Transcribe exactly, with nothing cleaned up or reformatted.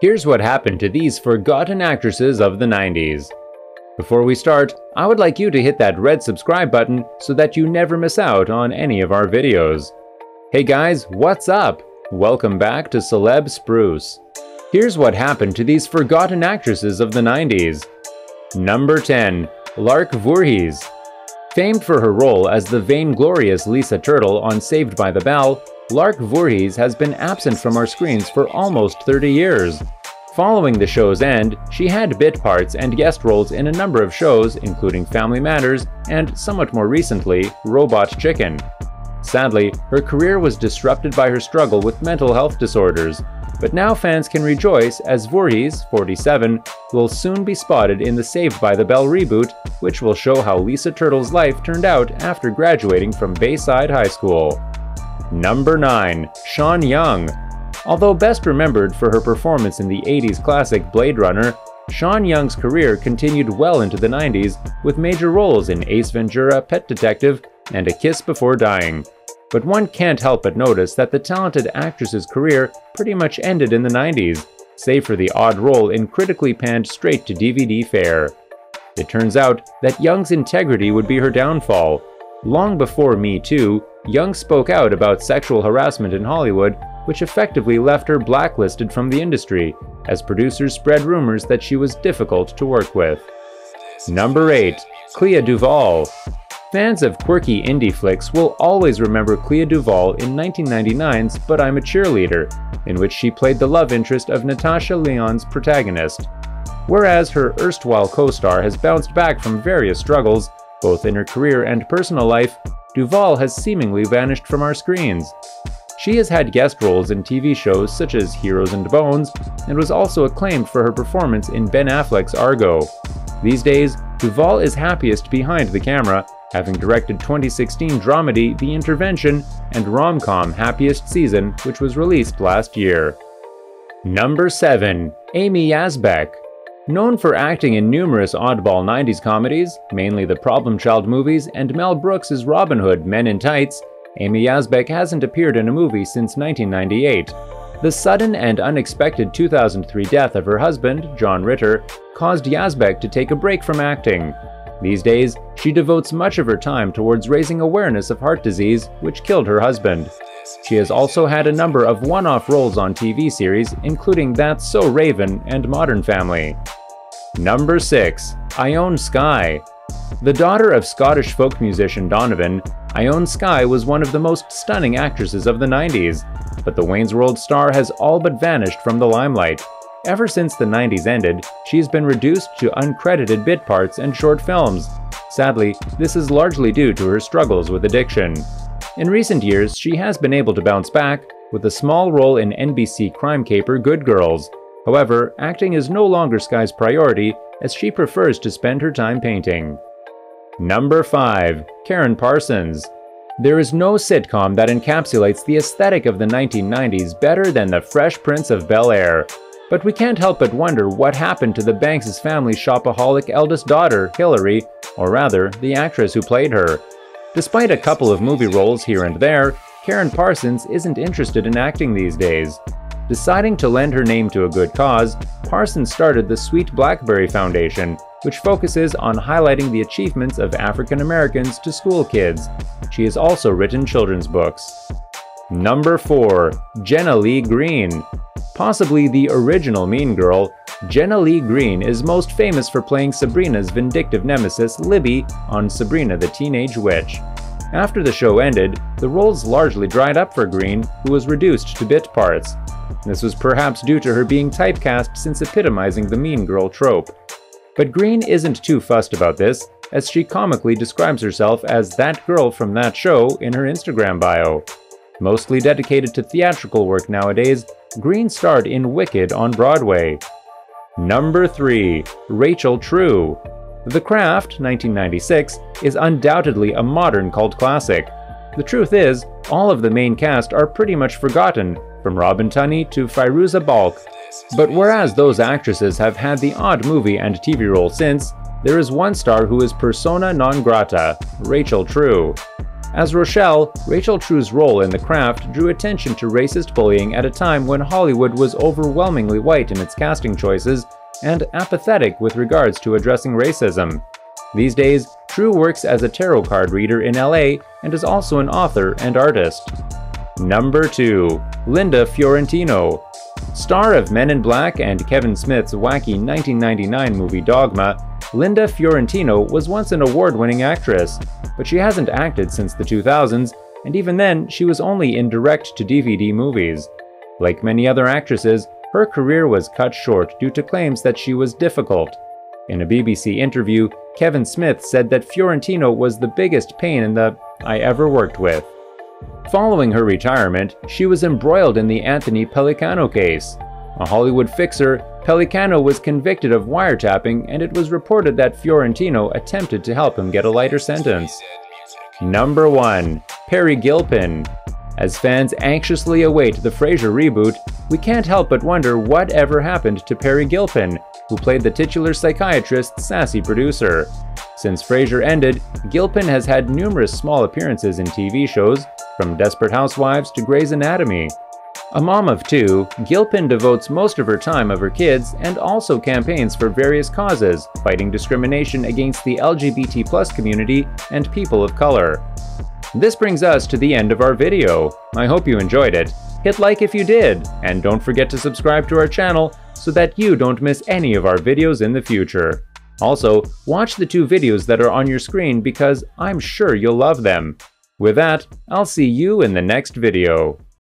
Here's what happened to these forgotten actresses of the nineties. Before we start, I would like you to hit that red subscribe button so that you never miss out on any of our videos. Hey guys, what's up? Welcome back to Celeb Spruce. Here's what happened to these forgotten actresses of the nineties. Number ten. Lark Voorhies. Famed for her role as the vainglorious Lisa Turtle on Saved by the Bell, Lark Voorhies has been absent from our screens for almost thirty years. Following the show's end, she had bit parts and guest roles in a number of shows, including Family Matters and, somewhat more recently, Robot Chicken. Sadly, her career was disrupted by her struggle with mental health disorders, but now fans can rejoice as Voorhies, forty-seven, will soon be spotted in the Saved by the Bell reboot, which will show how Lisa Turtle's life turned out after graduating from Bayside High School. Number nine. Sean Young. Although best remembered for her performance in the eighties classic Blade Runner, Sean Young's career continued well into the nineties with major roles in Ace Ventura: Pet Detective and A Kiss Before Dying. But one can't help but notice that the talented actress's career pretty much ended in the nineties, save for the odd role in critically panned straight-to-D V D fare. It turns out that Young's integrity would be her downfall. Long before Me Too, Young spoke out about sexual harassment in Hollywood, which effectively left her blacklisted from the industry, as producers spread rumors that she was difficult to work with. Number eight. Clea Duvall. Fans of quirky indie flicks will always remember Clea Duvall in nineteen ninety-nine's But I'm a Cheerleader, in which she played the love interest of Natasha Lyonne's protagonist. Whereas her erstwhile co-star has bounced back from various struggles, both in her career and personal life, Duvall has seemingly vanished from our screens. She has had guest roles in T V shows such as Heroes and Bones, and was also acclaimed for her performance in Ben Affleck's Argo. These days, Duvall is happiest behind the camera, having directed twenty sixteen dramedy The Intervention and rom-com Happiest Season, which was released last year. Number seven. Amy Yasbeck. Known for acting in numerous oddball nineties comedies, mainly the Problem Child movies and Mel Brooks' Robin Hood Men in Tights, Amy Yasbeck hasn't appeared in a movie since nineteen ninety-eight. The sudden and unexpected two thousand three death of her husband, John Ritter, caused Yasbeck to take a break from acting. These days, she devotes much of her time towards raising awareness of heart disease, which killed her husband. She has also had a number of one-off roles on T V series, including That's So Raven and Modern Family. Number six. Ione Skye. The daughter of Scottish folk musician Donovan, Ione Skye was one of the most stunning actresses of the nineties, but the Wayne's World star has all but vanished from the limelight. Ever since the nineties ended, she's been reduced to uncredited bit parts and short films. Sadly, this is largely due to her struggles with addiction. In recent years, she has been able to bounce back with a small role in N B C crime caper Good Girls. However, acting is no longer Skye's priority, as she prefers to spend her time painting. Number five. Karyn Parsons. There is no sitcom that encapsulates the aesthetic of the nineteen nineties better than The Fresh Prince of Bel-Air. But we can't help but wonder what happened to the Banks' family shopaholic eldest daughter, Hillary, or rather, the actress who played her. Despite a couple of movie roles here and there, Karyn Parsons isn't interested in acting these days. Deciding to lend her name to a good cause, Parsons started the Sweet Blackberry Foundation, which focuses on highlighting the achievements of African Americans to school kids. She has also written children's books. Number four. Jenna Leigh Green. Possibly the original mean girl, Jenna Leigh Green is most famous for playing Sabrina's vindictive nemesis Libby on Sabrina the Teenage Witch. After the show ended, the roles largely dried up for Green, who was reduced to bit parts. This was perhaps due to her being typecast since epitomizing the mean girl trope. But Green isn't too fussed about this, as she comically describes herself as that girl from that show in her Instagram bio. Mostly dedicated to theatrical work nowadays, Green starred in Wicked on Broadway. Number three. Rachel True. The Craft, nineteen ninety-six, is undoubtedly a modern cult classic. The truth is, all of the main cast are pretty much forgotten, from Robin Tunney to Firuza Balk. But whereas those actresses have had the odd movie and T V role since, there is one star who is persona non grata, Rachel True. As Rochelle, Rachel True's role in The Craft drew attention to racist bullying at a time when Hollywood was overwhelmingly white in its casting choices and apathetic with regards to addressing racism. These days, True works as a tarot card reader in L A and is also an author and artist. Number two. Linda Fiorentino. Star of Men in Black and Kevin Smith's wacky nineteen ninety-nine movie Dogma, Linda Fiorentino was once an award-winning actress, but she hasn't acted since the two thousands, and even then she was only in direct-to-D V D movies. Like many other actresses, her career was cut short due to claims that she was difficult. In a B B C interview, Kevin Smith said that Fiorentino was the biggest pain in the I ever worked with. Following her retirement, she was embroiled in the Anthony Pelicano case. A Hollywood fixer, Pelicano was convicted of wiretapping, and it was reported that Fiorentino attempted to help him get a lighter sentence. Number one. Perry Gilpin. As fans anxiously await the Frasier reboot, we can't help but wonder what ever happened to Perry Gilpin, who played the titular psychiatrist's sassy producer. Since Frasier ended, Gilpin has had numerous small appearances in T V shows, from Desperate Housewives to Grey's Anatomy. A mom of two, Gilpin devotes most of her time of her kids and also campaigns for various causes, fighting discrimination against the L G B T plus community and people of color. This brings us to the end of our video. I hope you enjoyed it. Hit like if you did, and don't forget to subscribe to our channel so that you don't miss any of our videos in the future. Also, watch the two videos that are on your screen because I'm sure you'll love them. With that, I'll see you in the next video.